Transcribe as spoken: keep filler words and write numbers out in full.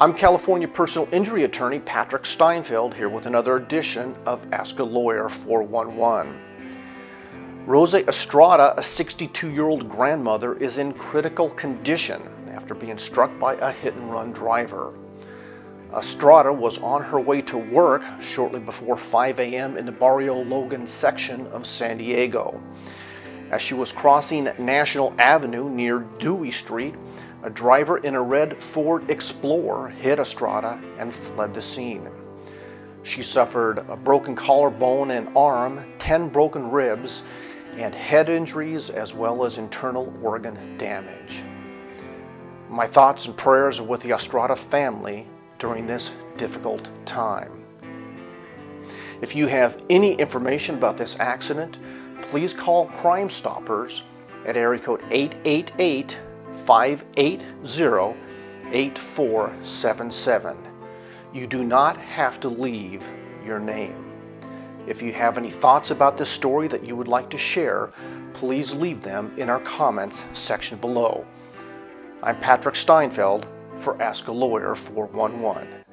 I'm California personal injury attorney Patrick Steinfeld here with another edition of Ask a Lawyer four one one. Rosa Estrada, a sixty-two-year-old grandmother, is in critical condition after being struck by a hit-and-run driver. Estrada was on her way to work shortly before five A M in the Barrio Logan section of San Diego. As she was crossing National Avenue near Dewey Street, a driver in a red Ford Explorer hit Estrada and fled the scene. She suffered a broken collarbone and arm, ten broken ribs, and head injuries as well as internal organ damage. My thoughts and prayers are with the Estrada family during this difficult time. If you have any information about this accident, please call Crime Stoppers at area code eight eight eight, five eight zero, eight four seven seven. You do not have to leave your name. If you have any thoughts about this story that you would like to share, please leave them in our comments section below. I'm Patrick Steinfeld for Ask a Lawyer four one one.